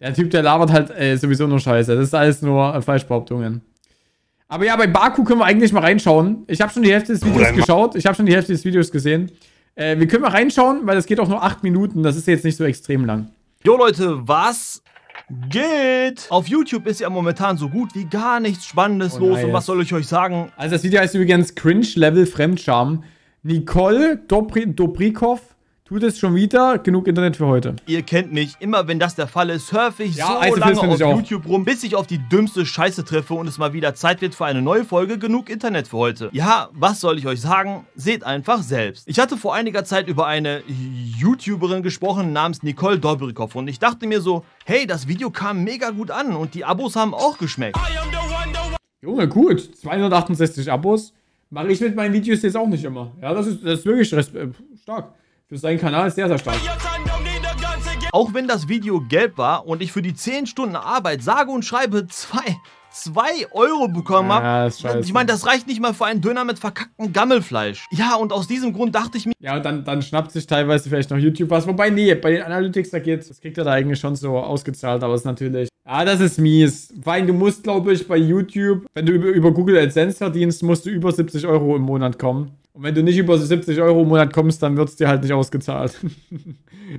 Der Typ, der labert halt sowieso nur Scheiße. Das ist alles nur Falschbehauptungen. Aber ja, bei Bakou können wir eigentlich mal reinschauen. Ich habe schon die Hälfte des Videos geschaut. Ich habe schon die Hälfte des Videos gesehen. Wir können mal reinschauen, weil das geht auch nur 8 Minuten. Das ist jetzt nicht so extrem lang. Jo Leute, was geht? Auf YouTube ist ja momentan so gut wie gar nichts Spannendes los. Und was soll ich euch sagen? Also das Video heißt übrigens Cringe-Level Fremdscham. Nicole Dobrikov. Tut es schon wieder, genug Internet für heute. Ihr kennt mich, immer wenn das der Fall ist, surfe ich so lange auf YouTube rum, bis ich auf die dümmste Scheiße treffe und es mal wieder Zeit wird für eine neue Folge, genug Internet für heute. Ja, was soll ich euch sagen? Seht einfach selbst. Ich hatte vor einiger Zeit über eine YouTuberin gesprochen namens Nicole Dobrikov und ich dachte mir so, hey, das Video kam mega gut an und die Abos haben auch geschmeckt. Junge, gut, 268 Abos mache ich mit meinen Videos jetzt auch nicht immer. Ja, das ist wirklich stark. Für seinen Kanal ist sehr, sehr stark. Auch wenn das Video gelb war und ich für die 10 Stunden Arbeit sage und schreibe 2 Euro bekommen habe. Ich meine, das reicht nicht mal für einen Döner mit verkacktem Gammelfleisch. Ja, und aus diesem Grund dachte ich mir... Ja, und dann schnappt sich teilweise vielleicht noch YouTube was. Wobei, nee, bei den Analytics, da geht's. Das kriegt er da eigentlich schon so ausgezahlt, aber es ist natürlich... Ja, das ist mies. Vor allem, du musst, glaube ich, bei YouTube, wenn du über Google AdSense verdienst, musst du über 70 Euro im Monat kommen. Und wenn du nicht über 70 Euro im Monat kommst, dann wird es dir halt nicht ausgezahlt.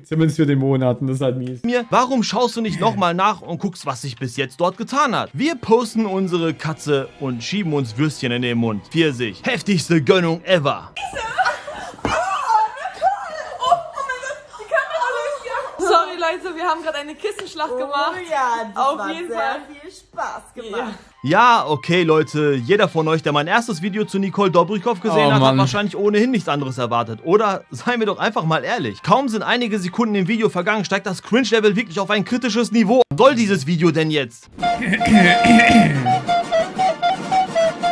Zumindest für den Monat. Und das ist halt mies. Warum schaust du nicht nochmal nach und guckst, was sich bis jetzt dort getan hat? Wir posten unsere Katze und schieben uns Würstchen in den Mund. Pfirsich. Heftigste Gönnung ever. Also wir haben gerade eine Kissenschlacht gemacht. Oh ja, das auf jeden Fall viel Spaß gemacht. Ja, okay, Leute. Jeder von euch, der mein erstes Video zu Nicole Dobrikov gesehen hat, hat wahrscheinlich ohnehin nichts anderes erwartet. Oder, seien wir doch einfach mal ehrlich. Kaum sind einige Sekunden im Video vergangen, steigt das Cringe-Level wirklich auf ein kritisches Niveau. Was soll dieses Video denn jetzt?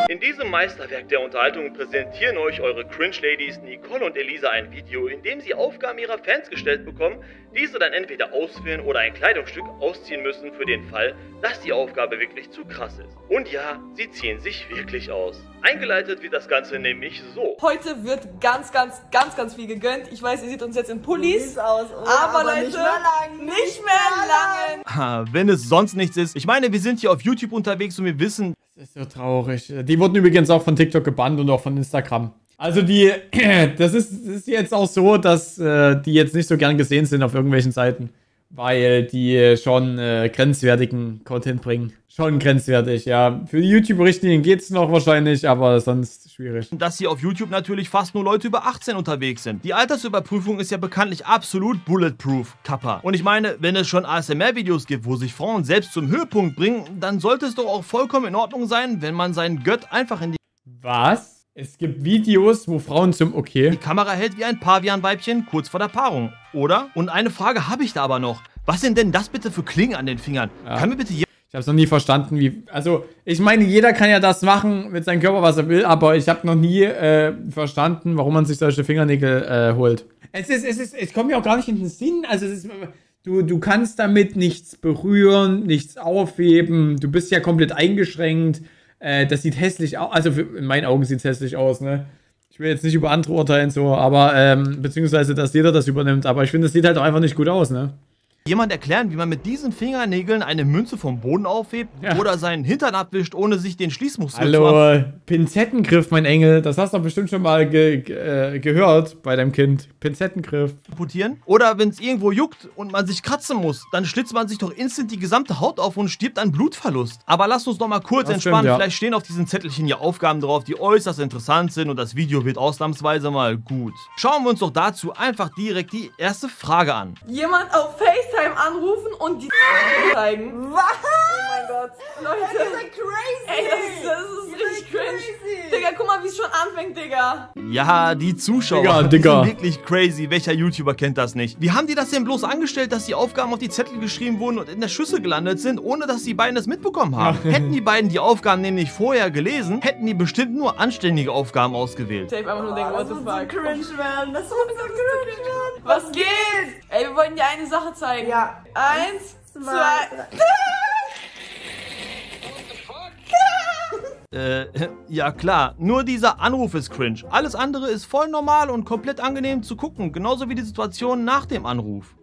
In diesem Meisterwerk der Unterhaltung präsentieren euch eure Cringe-Ladies Nicole und Elisa ein Video, in dem sie Aufgaben ihrer Fans gestellt bekommen, diese dann entweder ausführen oder ein Kleidungsstück ausziehen müssen für den Fall, dass die Aufgabe wirklich zu krass ist. Und ja, sie ziehen sich wirklich aus. Eingeleitet wird das Ganze nämlich so. Heute wird ganz viel gegönnt. Ich weiß, ihr seht uns jetzt in Pullis aus, oh, aber Leute, nicht mehr lang. Wenn es sonst nichts ist. Ich meine, wir sind hier auf YouTube unterwegs und wir wissen... Das ist so traurig. Die wurden übrigens auch von TikTok gebannt und auch von Instagram. Also das ist jetzt auch so, dass die jetzt nicht so gern gesehen sind auf irgendwelchen Seiten, weil die schon grenzwertigen Content bringen. Schon grenzwertig, ja. Für die YouTube-Richtlinien geht's noch wahrscheinlich, aber sonst schwierig. Dass hier auf YouTube natürlich fast nur Leute über 18 unterwegs sind. Die Altersüberprüfung ist ja bekanntlich absolut bulletproof, Kappa. Und ich meine, wenn es schon ASMR-Videos gibt, wo sich Frauen selbst zum Höhepunkt bringen, dann sollte es doch auch vollkommen in Ordnung sein, wenn man seinen Gött einfach in die... Was? Es gibt Videos, wo Frauen zum... Okay. Die Kamera hält wie ein Pavian-Weibchen kurz vor der Paarung, oder? Und eine Frage habe ich da aber noch. Was sind denn das bitte für Klingen an den Fingern? Ja. Kann mir bitte... Ich hab's noch nie verstanden, wie... Also, ich meine, jeder kann ja das machen mit seinem Körper, was er will, aber ich habe noch nie verstanden, warum man sich solche Fingernägel holt. Es kommt mir auch gar nicht in den Sinn. Also, es ist... Du kannst damit nichts berühren, nichts aufheben. Du bist ja komplett eingeschränkt. Das sieht hässlich aus, also in meinen Augen sieht es hässlich aus, ne? Ich will jetzt nicht über andere urteilen, so, aber, beziehungsweise, dass jeder das übernimmt, aber ich finde, das sieht halt auch einfach nicht gut aus, ne? Jemand erklären, wie man mit diesen Fingernägeln eine Münze vom Boden aufhebt oder seinen Hintern abwischt, ohne sich den Schließmuskel zu machen. Pinzettengriff, mein Engel, das hast du bestimmt schon mal gehört bei deinem Kind. Pinzettengriff. Oder wenn es irgendwo juckt und man sich kratzen muss, dann schlitzt man sich doch instant die gesamte Haut auf und stirbt an Blutverlust. Aber lasst uns doch mal kurz entspannen. Stimmt, ja. Vielleicht stehen auf diesen Zettelchen ja Aufgaben drauf, die äußerst interessant sind und das Video wird ausnahmsweise mal gut. Schauen wir uns doch dazu einfach direkt die erste Frage an. Jemand auf Facebook anrufen und die zeigen. Was? Oh mein Gott. Leute. Das ist ja crazy. Ey, das ist richtig cringe. Digga, guck mal, wie es schon anfängt, Digga. Ja, die Zuschauer sind wirklich crazy. Welcher YouTuber kennt das nicht? Wie haben die das denn bloß angestellt, dass die Aufgaben auf die Zettel geschrieben wurden und in der Schüssel gelandet sind, ohne dass die beiden das mitbekommen haben? Hätten die beiden die Aufgaben nämlich vorher gelesen, hätten die bestimmt nur anständige Aufgaben ausgewählt. Ich einfach nur denken, what the fuck. Das muss so cringe werden. Was geht? Ey, wir wollen dir eine Sache zeigen. Ja. 1, 2, 3. Ja klar, nur dieser Anruf ist cringe. Alles andere ist voll normal und komplett angenehm zu gucken. Genauso wie die Situation nach dem Anruf.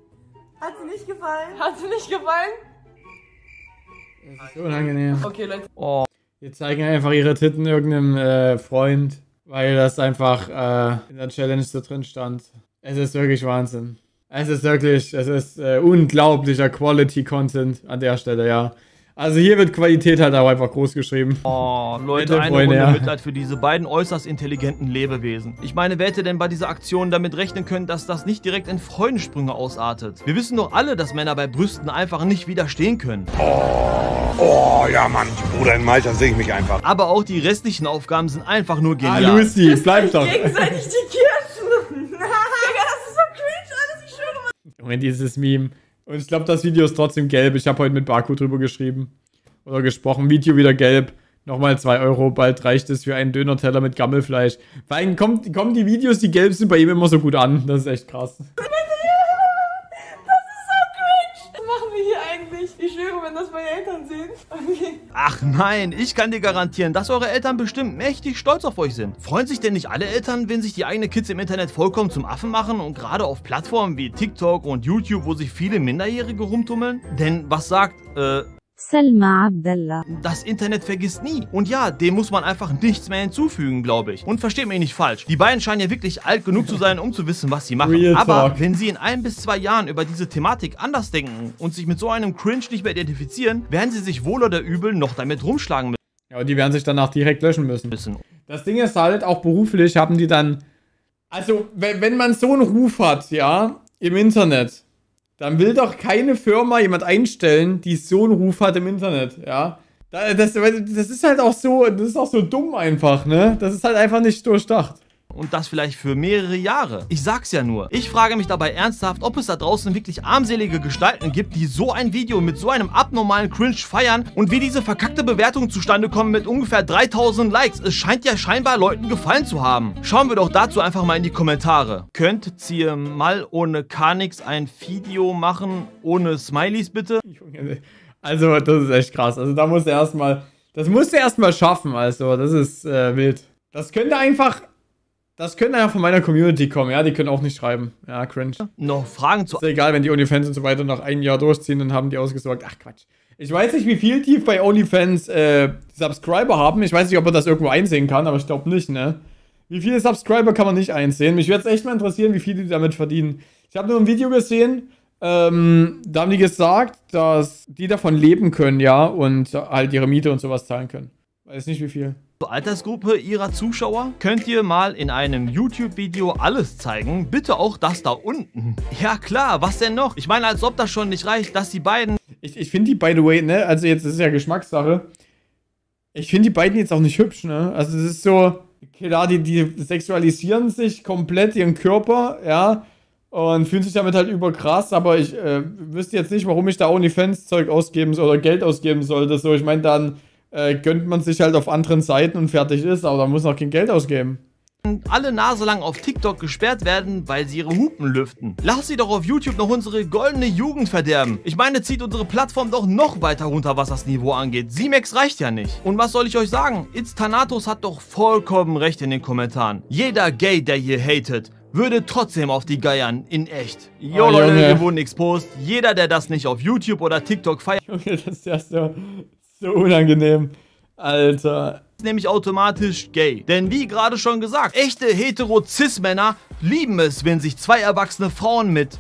Hat sie nicht gefallen? Hat sie nicht gefallen? Das ist unangenehm. Okay, Leute. Oh. Wir zeigen einfach ihre Titten irgendeinem Freund, weil das einfach in der Challenge so drin stand. Es ist wirklich Wahnsinn. Es ist unglaublicher Quality-Content an der Stelle, ja. Also hier wird Qualität halt auch einfach groß geschrieben. Oh, Leute, eine Runde Mitleid für diese beiden äußerst intelligenten Lebewesen. Ich meine, wer hätte denn bei dieser Aktion damit rechnen können, dass das nicht direkt in Freudensprünge ausartet? Wir wissen doch alle, dass Männer bei Brüsten einfach nicht widerstehen können. Oh, ja Mann, Bruder in Malta, sehe ich mich einfach. Aber auch die restlichen Aufgaben sind einfach nur genial. Ah, Lucy, bleib doch. Gegenseitig die Kirschen. Moment, dieses Meme. Und ich glaube, das Video ist trotzdem gelb. Ich habe heute mit Bakou drüber geschrieben. Oder gesprochen. Video wieder gelb. Nochmal 2 Euro. Bald reicht es für einen Döner-Teller mit Gammelfleisch. Vor allem kommen die Videos, die gelb sind, bei ihm immer so gut an. Das ist echt krass. Das ist so cringe. Was machen wir hier eigentlich? Ich schwöre, wenn das meine Eltern sehen. Okay. Ach nein, ich kann dir garantieren, dass eure Eltern bestimmt mächtig stolz auf euch sind. Freuen sich denn nicht alle Eltern, wenn sich die eigenen Kids im Internet vollkommen zum Affen machen und gerade auf Plattformen wie TikTok und YouTube, wo sich viele Minderjährige rumtummeln? Denn was sagt, Selma Abdallah. Das Internet vergisst nie. Und ja, dem muss man einfach nichts mehr hinzufügen, glaube ich. Und versteht mich nicht falsch. Die beiden scheinen ja wirklich alt genug zu sein, um zu wissen, was sie machen. Real Aber Talk. Wenn sie in 1 bis 2 Jahren über diese Thematik anders denken und sich mit so einem Cringe nicht mehr identifizieren, werden sie sich wohl oder übel noch damit rumschlagen müssen. Ja, und die werden sich danach direkt löschen müssen. Das Ding ist halt, auch beruflich haben die dann... Also, wenn man so einen Ruf hat, ja, im Internet... Dann will doch keine Firma jemand einstellen, die so einen Ruf hat im Internet, ja. Das ist halt auch so, das ist auch so dumm einfach, ne? Das ist halt einfach nicht durchdacht. Und das vielleicht für mehrere Jahre. Ich sag's ja nur. Ich frage mich dabei ernsthaft, ob es da draußen wirklich armselige Gestalten gibt, die so ein Video mit so einem abnormalen Cringe feiern und wie diese verkackte Bewertungen zustande kommen mit ungefähr 3000 Likes. Es scheint ja scheinbar Leuten gefallen zu haben. Schauen wir doch dazu einfach mal in die Kommentare. Könnt ihr mal ohne Kanix ein Video machen, ohne Smileys bitte? Also das ist echt krass. Also da musst du erstmal, das musst du erstmal schaffen. Also das ist wild. Das könnte ja von meiner Community kommen, ja, die können auch nicht schreiben. Ja, cringe. Noch Fragen zu... Ist egal, wenn die OnlyFans und so weiter nach einem Jahr durchziehen, dann haben die ausgesorgt. Ach, Quatsch. Ich weiß nicht, wie viel die bei OnlyFans Subscriber haben. Ich weiß nicht, ob man das irgendwo einsehen kann, aber ich glaube nicht, ne? Wie viele Subscriber kann man nicht einsehen? Mich würde es echt mal interessieren, wie viel die damit verdienen. Ich habe nur ein Video gesehen, da haben die gesagt, dass die davon leben können, ja, und halt ihre Miete und sowas zahlen können. Weiß nicht, wie viel. Altersgruppe ihrer Zuschauer? Könnt ihr mal in einem YouTube-Video alles zeigen? Bitte auch das da unten. Ja klar, was denn noch? Ich meine, als ob das schon nicht reicht, dass die beiden... Ich finde die, by the way, ne, also jetzt ist es ja Geschmackssache. Ich finde die beiden jetzt auch nicht hübsch, ne? Also es ist so, klar, die sexualisieren sich komplett ihren Körper, ja, und fühlen sich damit halt überkrass, aber ich wüsste jetzt nicht, warum ich da OnlyFans-Zeug ausgeben soll oder Geld ausgeben sollte, so, ich meine dann... gönnt man sich halt auf anderen Seiten und fertig ist, aber da muss noch kein Geld ausgeben. Alle Nase lang auf TikTok gesperrt werden, weil sie ihre Hupen lüften. Lass sie doch auf YouTube noch unsere goldene Jugend verderben. Ich meine, zieht unsere Plattform doch noch weiter runter, was das Niveau angeht. Zimex reicht ja nicht. Und was soll ich euch sagen? Instanatos hat doch vollkommen recht in den Kommentaren. Jeder Gay, der hier hatet, würde trotzdem auf die Geiern in echt. Jo, Leute, wir wurden exposed. Jeder, der das nicht auf YouTube oder TikTok feiert... Junge, das ist ja so unangenehm. Alter. Nämlich automatisch gay. Denn wie gerade schon gesagt, echte hetero-cis-Männer lieben es, wenn sich 2 erwachsene Frauen mit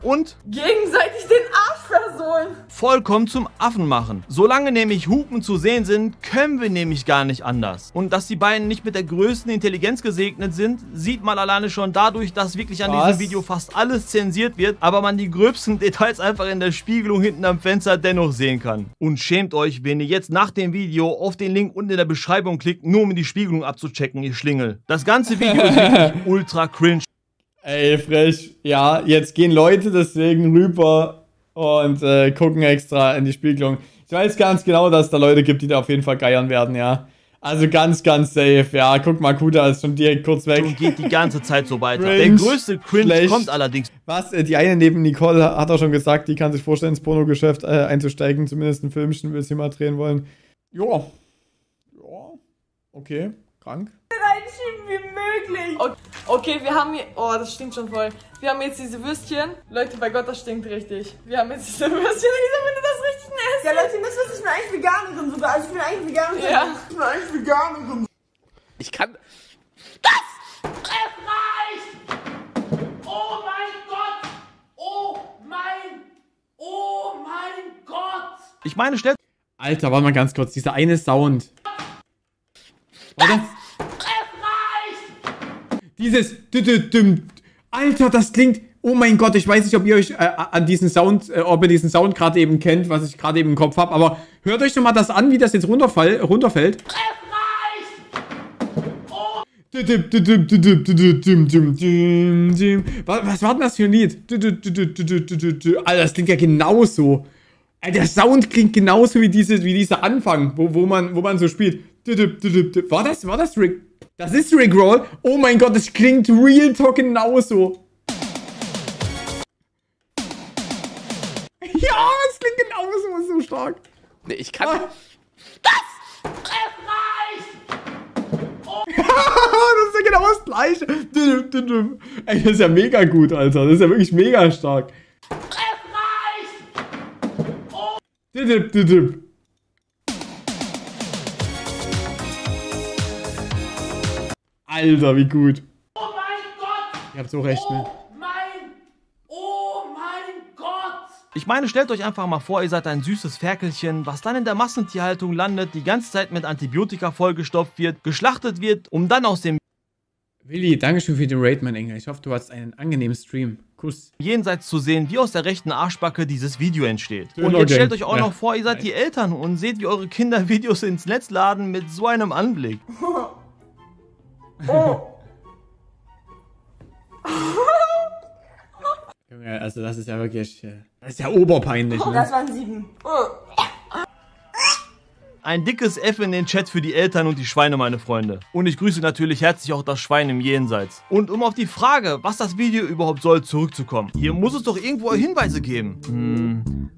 und gegenseitig den Arsch versohlen vollkommen zum Affen machen. Solange nämlich Hupen zu sehen sind, können wir nämlich gar nicht anders. Und dass die beiden nicht mit der größten Intelligenz gesegnet sind, sieht man alleine schon dadurch, dass wirklich an diesem Video fast alles zensiert wird, aber man die gröbsten Details einfach in der Spiegelung hinten am Fenster dennoch sehen kann. Und schämt euch, wenn ihr jetzt nach dem Video auf den Link unten in der Beschreibung klickt, nur um die Spiegelung abzuchecken, ihr Schlingel. Das ganze Video ist wirklich ultra cringe. Ey, frech. Ja, jetzt gehen Leute deswegen rüber und gucken extra in die Spiegelung. Ich weiß ganz genau, dass es da Leute gibt, die da auf jeden Fall geiern werden, ja. Also ganz, ganz safe, ja. Guck mal, Kuda ist schon direkt kurz weg. Und geht die ganze Zeit so weiter. Cringe, der größte Cringe schlecht. Kommt allerdings. Was, die eine neben Nicole hat auch schon gesagt, die kann sich vorstellen, ins Pornogeschäft einzusteigen. Zumindest ein Filmchen will sie mal drehen wollen. Joa. Joa. Okay, krank. Reinschieben wie möglich. Okay. Okay, wir haben hier... Oh, das stinkt schon voll. Wir haben jetzt diese Würstchen. Leute, bei Gott, das stinkt richtig. Wir haben jetzt diese Würstchen. Elisa, wenn du das richtig isst. Ja, Leute, das ist, ich bin eigentlich Veganerin sogar. Also ich bin eigentlich Veganerin. Ja. Ich bin eigentlich Veganerin. Ich kann... Das! Es reicht! Oh mein Gott! Oh mein... Oh mein Gott! Ich meine, stell... Alter, warte mal ganz kurz. Dieser eine Sound. Oder? Dieses... Alter, das klingt... Oh mein Gott, ich weiß nicht, ob ihr euch an diesen Sound, ob ihr diesen Sound gerade eben kennt, was ich gerade eben im Kopf habe, aber hört euch doch mal das an, wie das jetzt runterfällt. Was war denn das für ein Lied? Alter, das klingt ja genauso. Der Sound klingt genauso wie, dieser Anfang, wo man so spielt. War das Rick? Das ist Rickroll. Oh mein Gott, das klingt Real Talk genauso. Ja, es klingt genauso, so stark. Nee, ich kann... Ah. Das! Es reicht! Oh. Das ist ja genau das Gleiche. Ey, das ist ja mega gut, Alter. Das ist ja wirklich mega stark. Es reicht! Oh. Alter, wie gut. Oh mein Gott! Ihr habt so recht, ne? Oh mein Gott! Ich meine, stellt euch einfach mal vor, ihr seid ein süßes Ferkelchen, was dann in der Massentierhaltung landet, die ganze Zeit mit Antibiotika vollgestopft wird, geschlachtet wird, um dann aus dem... Willi, dankeschön für den Raid, mein Engel. Ich hoffe, du hattest einen angenehmen Stream. Kuss. Jenseits zu sehen, wie aus der rechten Arschbacke dieses Video entsteht. Und jetzt stellt euch auch noch vor, ihr seid die Eltern und seht, wie eure Kinder Videos ins Netz laden mit so einem Anblick. Oh! Junge, also das ist ja wirklich... Das ist ja oberpeinlich, ne? Das waren 7. Oh. Ein dickes F in den Chat für die Eltern und die Schweine, meine Freunde. Und ich grüße natürlich herzlich auch das Schwein im Jenseits. Und um auf die Frage, was das Video überhaupt soll, zurückzukommen. Hier muss es doch irgendwo Hinweise geben.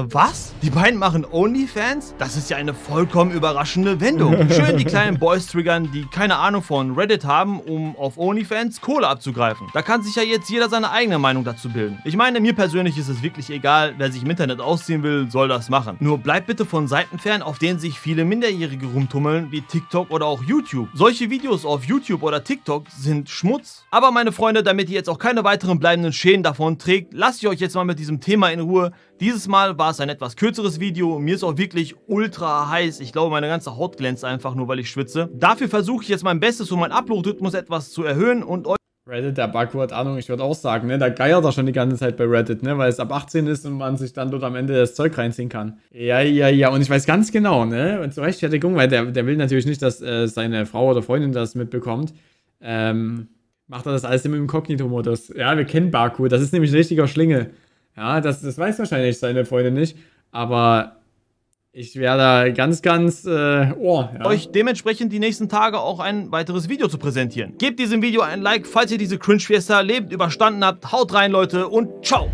Was? Die beiden machen OnlyFans? Das ist ja eine vollkommen überraschende Wendung. Schön die kleinen Boys triggern, die keine Ahnung von Reddit haben, um auf OnlyFans Kohle abzugreifen. Da kann sich ja jetzt jeder seine eigene Meinung dazu bilden. Ich meine, mir persönlich ist es wirklich egal, wer sich im Internet ausziehen will, soll das machen. Nur bleibt bitte von Seiten fern, auf denen sich viele Minderjährige rumtummeln, wie TikTok oder auch YouTube. Solche Videos auf YouTube oder TikTok sind Schmutz. Aber meine Freunde, damit ihr jetzt auch keine weiteren bleibenden Schäden davon trägt, lasse ich euch jetzt mal mit diesem Thema in Ruhe. Dieses Mal war es ein etwas kürzeres Video. Mir ist auch wirklich ultra heiß. Ich glaube, meine ganze Haut glänzt einfach nur, weil ich schwitze. Dafür versuche ich jetzt mein Bestes, um meinen Upload-Rhythmus etwas zu erhöhen und euch... Reddit, der Bakou hat Ahnung, ich würde auch sagen, ne, da geiert er schon die ganze Zeit bei Reddit, ne, weil es ab 18 ist und man sich dann dort am Ende das Zeug reinziehen kann. Ja, und ich weiß ganz genau, ne, und zur Rechtfertigung, weil der will natürlich nicht, dass seine Frau oder Freundin das mitbekommt, macht er das alles im Inkognito-Modus. Ja, wir kennen Bakou, das ist nämlich ein richtiger Schlingel. Ja, das weiß wahrscheinlich seine Freundin nicht, aber ich werde da euch dementsprechend die nächsten Tage auch ein weiteres Video zu präsentieren. Gebt diesem Video ein Like, falls ihr diese Cringe-Fiesta lebend überstanden habt. Haut rein, Leute, und ciao!